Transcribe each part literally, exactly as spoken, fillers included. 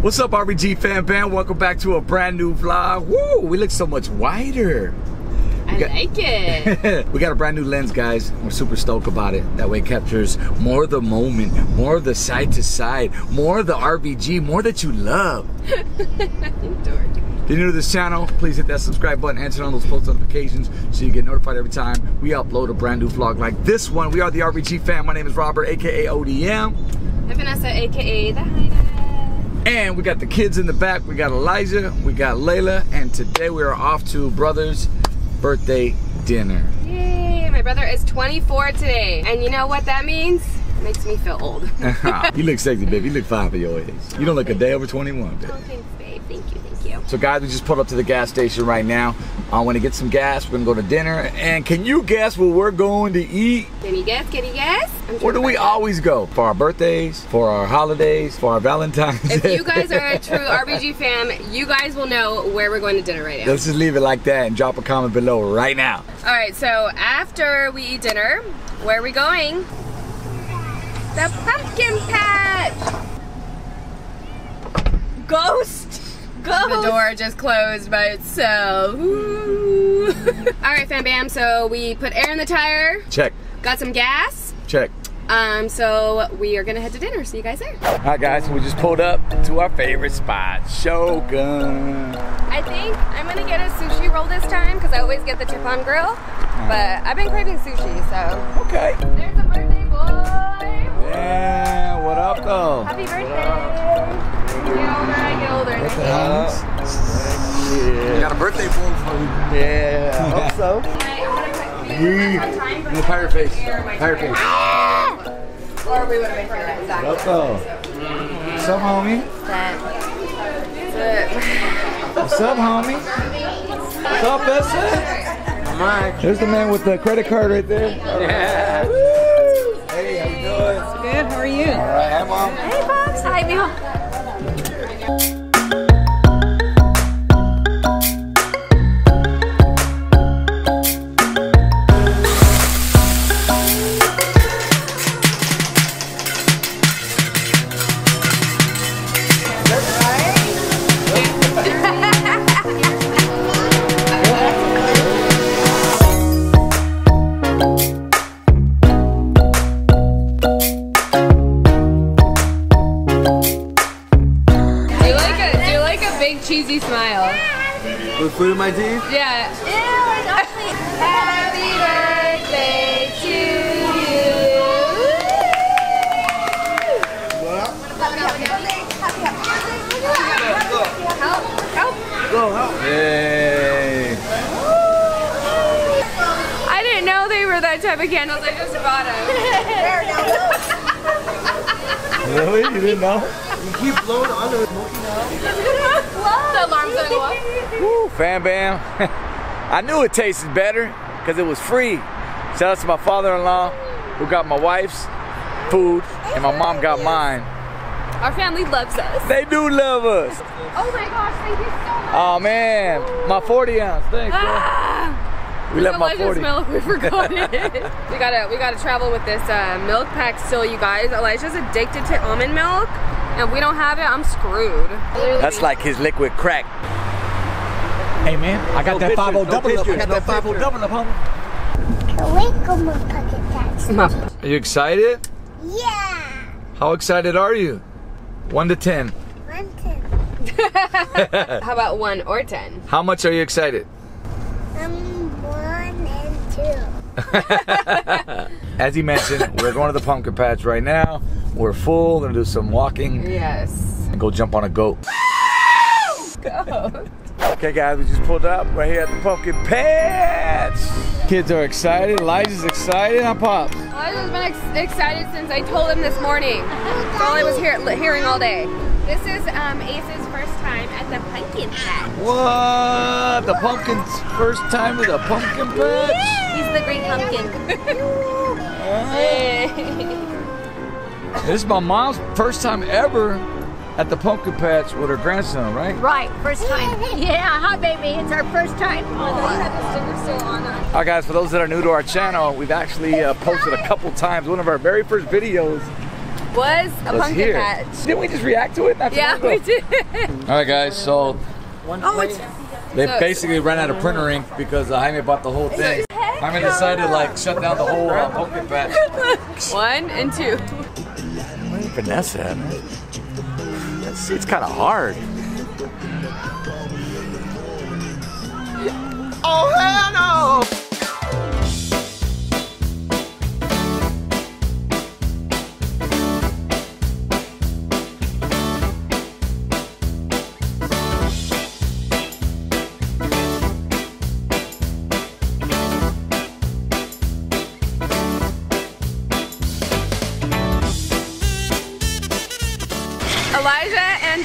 What's up, R V G Fam Band? Welcome back to a brand new vlog. Woo! We look so much wider. We I got, like it. We got a brand new lens, guys. We're super stoked about it. That way it captures more of the moment, more of the side to side, more of the R V G, more that you love. Dork. If you're new to this channel, please hit that subscribe button and turn on those post notifications so you get notified every time we upload a brand new vlog like this one. We are the R V G Fam. My name is Robert, aka O D M. I'm Vanessa, aka The Hyena. And we got the kids in the back. We got Elijah, we got Layla, and today we are off to brother's birthday dinner. Yay! My brother is twenty-four today, and you know what that means? Makes me feel old. You look sexy, babe. You look fine for your age. You don't look a day over twenty-one, babe. Oh, thanks, babe. Thank you, thank you. So, guys, we just pulled up to the gas station right now. I want to get some gas. We're gonna go to dinner. And can you guess what we're going to eat? Can you guess? Can you guess? Where do we always go? For our birthdays, for our holidays, for our Valentine's Day. If you guys are a true R V G Fam, you guys will know where we're going to dinner right now. Let's just leave it like that and drop a comment below right now. All right. So after we eat dinner, where are we going? The pumpkin patch! Ghost! Ghost! The door just closed by itself. Alright, fam bam, so we put air in the tire. Check. Got some gas. Check. Um, so we are gonna head to dinner. See you guys there. Alright guys, so we just pulled up to our favorite spot, Shogun. I think I'm gonna get a sushi roll this time because I always get the Teppan grill. But I've been craving sushi, so. Okay. There's a birthday boy. Yeah, what up though? Happy birthday! Get older, I get older. Yeah. You got a birthday boy for me. Yeah, I hope so. Yeah. Pirate face. Pirate face. Or we would have been here, exactly. What up though? What's up, homie? What's up, homie? What's up, Bessa? Mike. There's the man with the credit card right there. Yeah. Good, how are you? All right, hi Mom. Hey Pops, hi Mom. Cheesy smile. With food in my teeth? Yeah. Ew, actually. Happy birthday to you. What? Help, help. Go, help. Hey. I didn't know they were that type of candles. I just bought them. Really? You didn't know? You keep blowing on the smoking out. The alarm's going off. Woo, fam bam. I knew it tasted better because it was free. Shout out to my father-in-law who got my wife's food and my mom got mine. Our family loves us. They do love us. Oh my gosh, thank you so much. Oh man, ooh. My forty ounce, thanks bro. Ah, we left my forty. Milk, we forgot it. we, gotta, we gotta travel with this uh, milk pack still, you guys. Elijah's addicted to almond milk. If we don't have it, I'm screwed. That's like his liquid crack. Hey man, I got that five oh double up. I got that five oh double up, homie. Are you excited? Yeah. How excited are you? one to ten. one ten. How about one or ten? How much are you excited? Um, one and two. As he mentioned, we're going to the pumpkin patch right now. We're full, we're gonna do some walking. Yes. And go jump on a goat. Goat. Okay guys, we just pulled up. We're here at the pumpkin patch. Kids are excited, Elijah's excited, I'm Pops. Elijah's been ex excited since I told him this morning. That's all I was hear hearing all day. This is um, Ace's first time at the pumpkin patch. What? The pumpkin's first time at the pumpkin patch? Yeah. He's the great pumpkin. Hey. This is my mom's first time ever at the pumpkin patch with her grandson, right? Right, first time. Yeah, hi baby, it's our first time. Oh. Alright guys, for those that are new to our channel, we've actually uh, posted a couple times. One of our very first videos was a Let's pumpkin patch. Didn't we just react to it? Not yeah, long ago. we did. All right, guys. So oh, it's, they so basically ran out of printer ink because uh, Jaime bought the whole thing. Jaime decided to like shut down the whole uh, pumpkin patch. One and two. Where did Vanessa at? It's, it's kind of hard. Oh hell no!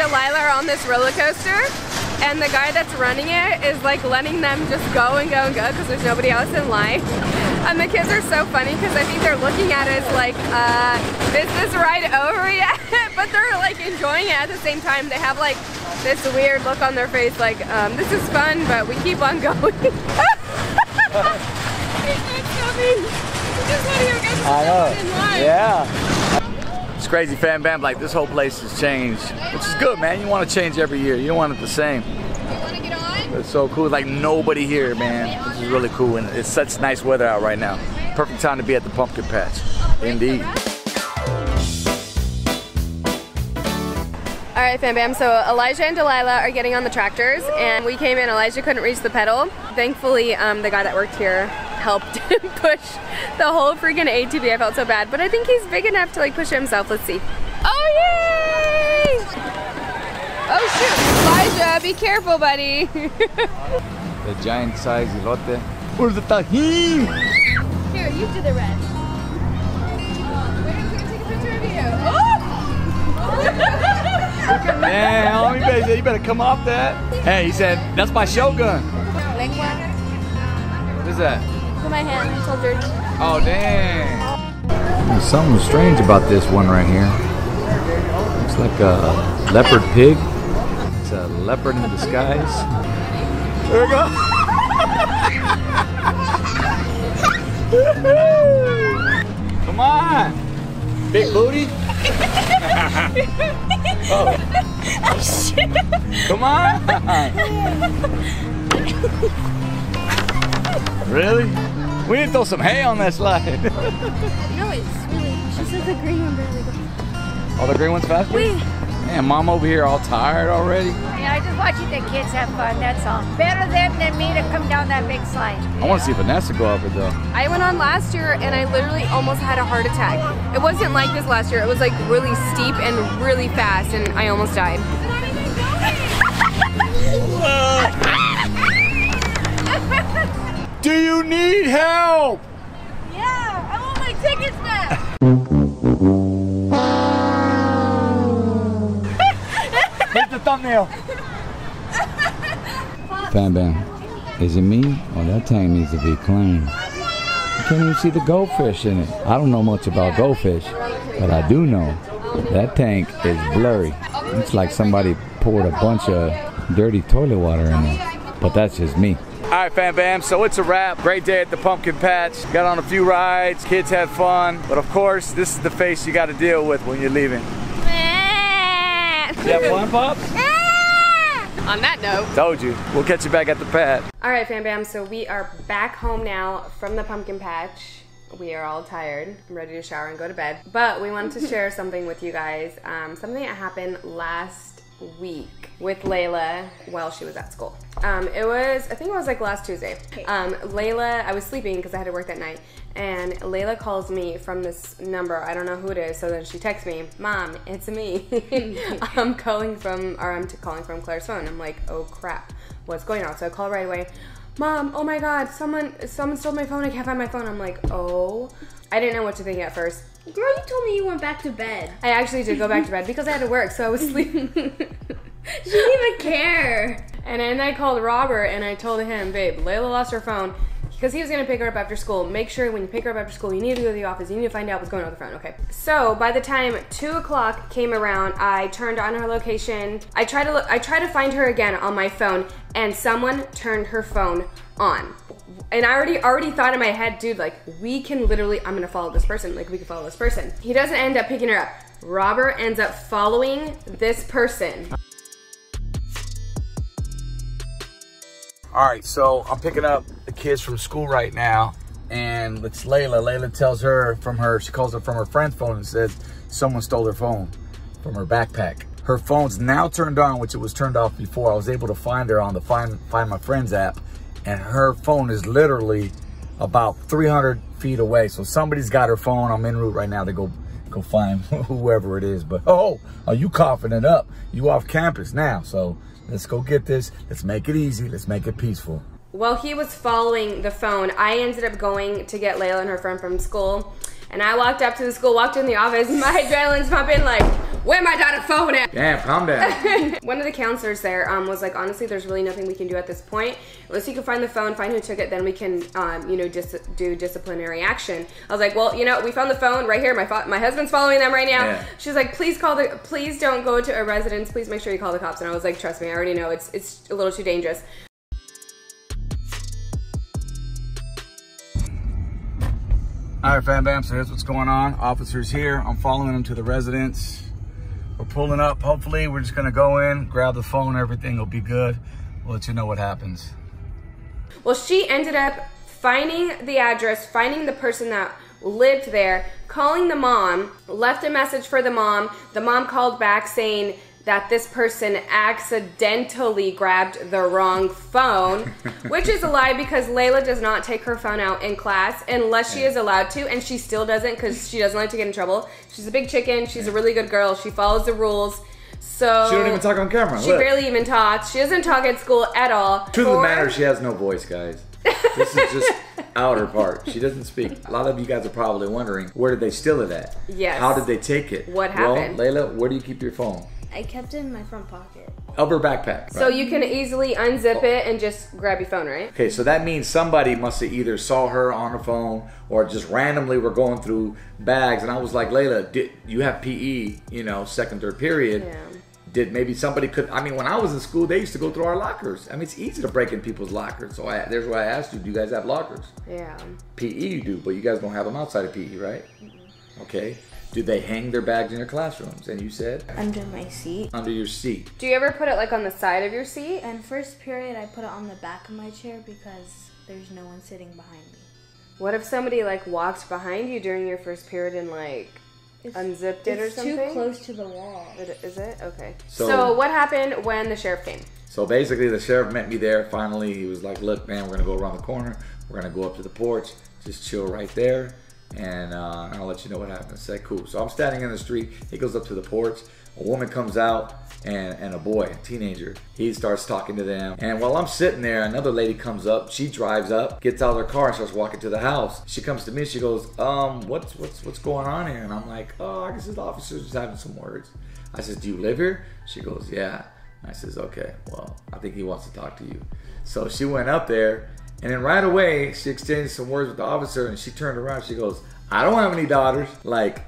Delilah are on this roller coaster, and the guy that's running it is like letting them just go and go and go because there's nobody else in line. And the kids are so funny because I think they're looking at us like, uh, is this ride over yet? But they're like enjoying it at the same time. They have like this weird look on their face like, um, this is fun, but we keep on going. He's not coming. We're just letting them go to the in line. Yeah. It's crazy, fam bam, like this whole place has changed. Which is good, man. You want to change every year. You don't want it the same. You want to get on? But it's so cool. Like nobody here, man. This is really cool. And it's such nice weather out right now. Perfect time to be at the pumpkin patch. Indeed. All right, fam bam. So Elijah and Delilah are getting on the tractors. And we came in. Elijah couldn't reach the pedal. Thankfully, um, the guy that worked here helped him push the whole freaking A T V. I felt so bad, but I think he's big enough to like push it himself. Let's see. Oh yay! Oh shoot, Elijah, be careful, buddy. The giant size elote. Where's the tahin? Here, you do the rest. We're gonna take a picture of you. Oh! Man, homie, baby, you better come off that. Hey, he said that's my Shogun. What is that? My hand, it's all dirty. Oh dang! Something strange about this one right here. Looks like a leopard pig. It's a leopard in disguise. There we go. Come on, big booty. Oh shit! Come on. Really? We need to throw some hay on that slide. No, it's really. She said the green one barely goes. Oh, the green one's faster? Wait. Man, mom over here all tired already. Yeah, I just watching the kids have fun, that's all. Better them than me to come down that big slide. I want to see Vanessa go up it though. I went on last year and I literally almost had a heart attack. It wasn't like this last year. It was like really steep and really fast and I almost died. But I'm even going. Do you need help? Yeah, I want my tickets back. Hit the thumbnail. Bam bam. Is it me? Or oh, that tank needs to be cleaned. You can't even see the goldfish in it. I don't know much about goldfish, but I do know that tank is blurry. It's like somebody poured a bunch of dirty toilet water in it. But that's just me. All right, fam bam, so it's a wrap. Great day at the pumpkin patch. Got on a few rides, kids had fun. But of course, this is the face you gotta deal with when you're leaving. You have fun, Pops? On that note. Told you, we'll catch you back at the patch. All right, fam bam, so we are back home now from the pumpkin patch. We are all tired. I'm ready to shower and go to bed. But we wanted to share something with you guys. Um, something that happened last week with Layla while she was at school. Um, it was, I think it was like last Tuesday. Um, Layla, I was sleeping because I had to work that night, and Layla calls me from this number, I don't know who it is, so then she texts me, Mom, it's me. I'm calling from, or I'm calling from Claire's phone. I'm like, oh crap, what's going on? So I call right away, Mom, oh my God, someone, someone stole my phone, I can't find my phone. I'm like, oh. I didn't know what to think at first. Girl, you told me you went back to bed. I actually did go back to bed because I had to work, so I was sleeping. She didn't even care. And then I called Robert and I told him, babe, Layla lost her phone because he was going to pick her up after school. Make sure when you pick her up after school, you need to go to the office. You need to find out what's going on with the phone, okay? So by the time two o'clock came around, I turned on her location. I tried to look, I tried to find her again on my phone, and someone turned her phone on. And I already already thought in my head, dude, like we can literally, I'm going to follow this person. Like we can follow this person. He doesn't end up picking her up. Robert ends up following this person. All right, so I'm picking up the kids from school right now, and it's Layla. Layla tells her from her, she calls her from her friend's phone and says someone stole her phone from her backpack. Her phone's now turned on, which it was turned off before. I was able to find her on the Find, Find My Friends app, and her phone is literally about three hundred feet away. So somebody's got her phone. I'm en route right now to go go find whoever it is. But oh, are you coughing it up? You off campus now, so let's go get this. Let's make it easy. Let's make it peaceful. Well, he was following the phone. I ended up going to get Layla and her friend from school. And I walked up to the school, walked in the office. My adrenaline's pumping like, where my daughter's phone at? Damn, calm down. One of the counselors there um, was like, honestly, there's really nothing we can do at this point. Unless you can find the phone, find who took it, then we can, um, you know, just dis do disciplinary action. I was like, well, you know, we found the phone right here. My my husband's following them right now. Yeah. She's like, please call the, please don't go to a residence. Please make sure you call the cops. And I was like, trust me, I already know it's it's a little too dangerous. All right, fam bam, so here's what's going on. Officer's here, I'm following him to the residence. We're pulling up, hopefully we're just gonna go in, grab the phone, everything will be good. We'll let you know what happens. Well, she ended up finding the address, finding the person that lived there, calling the mom, left a message for the mom. The mom called back saying that this person accidentally grabbed the wrong phone, which is a lie because Layla does not take her phone out in class unless she is allowed to, and she still doesn't because she doesn't like to get in trouble. She's a big chicken. She's a really good girl. She follows the rules. So she don't even talk on camera. She Look. barely even talks. She doesn't talk at school at all. Truth of the matter, she has no voice, guys. This is just outer part. She doesn't speak. A lot of you guys are probably wondering, where did they steal it at? Yes. How did they take it? What happened? Well, Layla, where do you keep your phone? I kept it in my front pocket. Upper backpack. So right. You can easily unzip it and just grab your phone, right? Okay, so that means somebody must have either saw her on her phone or just randomly were going through bags. And I was like, Layla, did you have P E, you know, second, third period. Yeah. Did maybe somebody could, I mean, when I was in school, they used to go through our lockers. I mean, it's easy to break in people's lockers. So I, there's why I asked you, do you guys have lockers? Yeah. P E you do, but you guys don't have them outside of P E, right? Mm-hmm. Okay. Do they hang their bags in your classrooms? And you said? Under my seat. Under your seat. Do you ever put it like on the side of your seat? In first period, I put it on the back of my chair because there's no one sitting behind me. What if somebody like walked behind you during your first period and like it's, unzipped it or something? It's too close to the wall. It, is it? Okay. So, so what happened when the sheriff came? So basically the sheriff met me there. Finally, he was like, look, man, we're gonna go around the corner. We're gonna go up to the porch. Just chill right there. And uh, I'll let you know what happens. I said, cool. So I'm standing in the street. He goes up to the porch. A woman comes out and, and a boy, a teenager. He starts talking to them. And while I'm sitting there, another lady comes up. She drives up, gets out of her car, and starts walking to the house. She comes to me. She goes, um, what's, what's, what's going on here? And I'm like, oh, I guess this officer's just having some words. I says, do you live here? She goes, yeah. And I says, okay, well, I think he wants to talk to you. So she went up there. And then right away, she exchanged some words with the officer, and she turned around. She goes, I don't have any daughters. Like,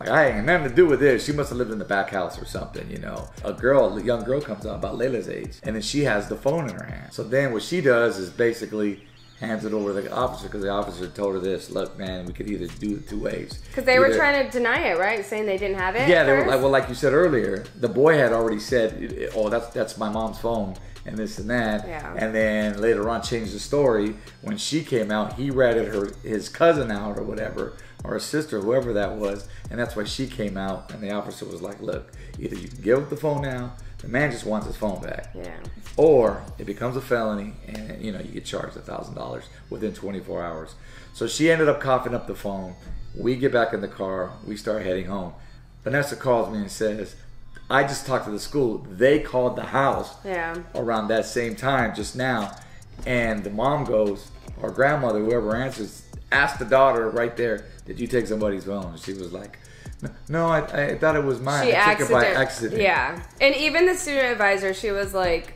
like I ain't nothing to do with this. She must have lived in the back house or something, you know. A girl, a young girl comes out about Layla's age, and then she has the phone in her hand. So then what she does is basically hands it over to the officer because the officer told her this, look, man, we could either do it two ways. Because they either, were trying to deny it, right? Saying they didn't have it. Yeah, they were like, well, like you said earlier, the boy had already said, oh, that's, that's my mom's phone. And this and that, yeah. And then later on changed the story. When she came out, he ratted her, his cousin out or whatever, or his sister, whoever that was, and that's why she came out, and the officer was like, look, either you can give up the phone now, the man just wants his phone back, yeah, or it becomes a felony, and you know, you get charged a thousand dollars within twenty-four hours. So she ended up coughing up the phone. We get back in the car, we start heading home. Vanessa calls me and says, I just talked to the school. They called the house yeah. around that same time just now. And the mom goes, or grandmother, whoever answers, asked the daughter right there, did you take somebody's phone? And she was like, no, I, I thought it was mine. She I took it by accident. Yeah. And even the student advisor, she was like,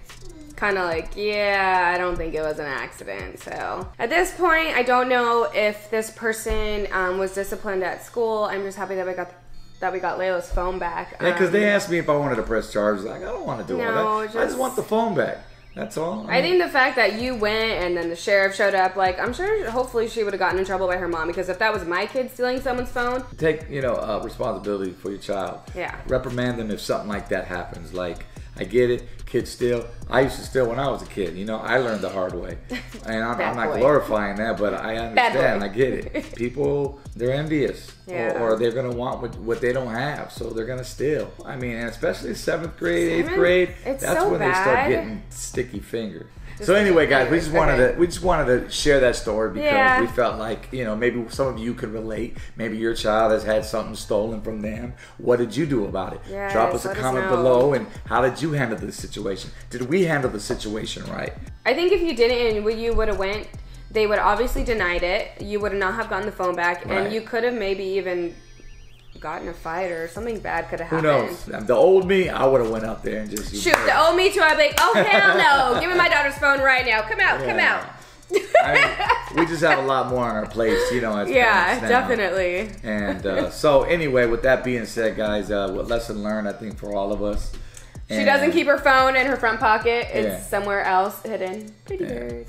kind of like, yeah, I don't think it was an accident. So at this point, I don't know if this person um, was disciplined at school. I'm just happy that I got the that we got Layla's phone back. Yeah, because um, they asked me if I wanted to press charges. Like, I don't want to do no, all that. Just, I just want the phone back. That's all. I, I mean, think the fact that you went and then the sheriff showed up, like, I'm sure hopefully she would have gotten in trouble by her mom, because if that was my kid stealing someone's phone. Take, you know, uh, responsibility for your child. Yeah. Reprimand them if something like that happens. Like, I get it. Kids steal. I used to steal when I was a kid. You know, I learned the hard way. And I'm, I'm not glorifying that, but I understand. I get it. People, they're envious. Yeah. Or, or they're going to want what, what they don't have. So they're going to steal. I mean, and especially seventh grade, eighth grade. It's that's so when bad. They start getting sticky fingers. Just so anyway, guys, we just wanted okay. to we just wanted to share that story because yeah. we felt like, you know, maybe some of you could relate. Maybe your child has had something stolen from them. What did you do about it? Yes, drop us a comment below, and how did you handle this situation? Did we handle the situation right? I think if you didn't and you would have went, they would obviously denied it. You would not have gotten the phone back, right. And you could have maybe even gotten a fight or something bad could have happened. Who knows? The old me, I would have went out there and just... Shoot, the old me too. I'd be like, oh, hell no. Give me my daughter's phone right now. Come out, yeah. come out. I mean, we just have a lot more on our plates, you know, as yeah, definitely. And uh, so anyway, with that being said, guys, uh, what lesson learned, I think, for all of us. And she doesn't keep her phone in her front pocket. It's yeah. somewhere else hidden. Pretty yeah. bird.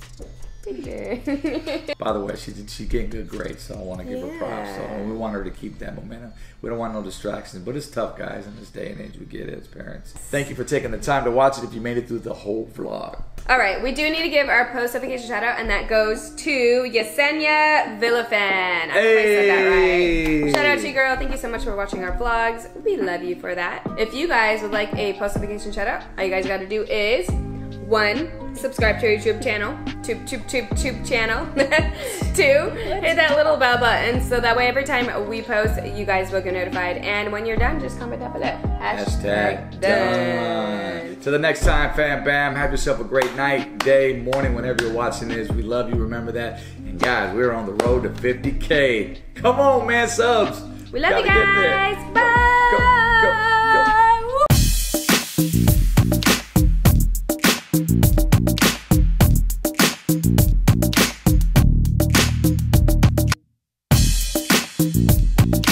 By the way, she did, she getting good grades, so I want to give yeah. her props. So we want her to keep that momentum. We don't want no distractions, but it's tough, guys. In this day and age, we get it as parents. Thank you for taking the time to watch it if you made it through the whole vlog. All right, we do need to give our post notification shout out, and that goes to Yesenia Villafan. I hey. Said that right. Shout out to you, girl. Thank you so much for watching our vlogs. We love you for that. If you guys would like a post notification shout out, all you guys got to do is one, subscribe to our YouTube channel, tube, tube, tube, tube channel. Two, hit that little bell button so that way every time we post, you guys will get notified. And when you're done, just comment down below. Hashtag, Hashtag done. done. Till the next time, fam, bam. Have yourself a great night, day, morning, whenever you're watching this. We love you. Remember that. And guys, we're on the road to fifty K. Come on, man, subs. We love Gotta you guys. Bye. Go, go.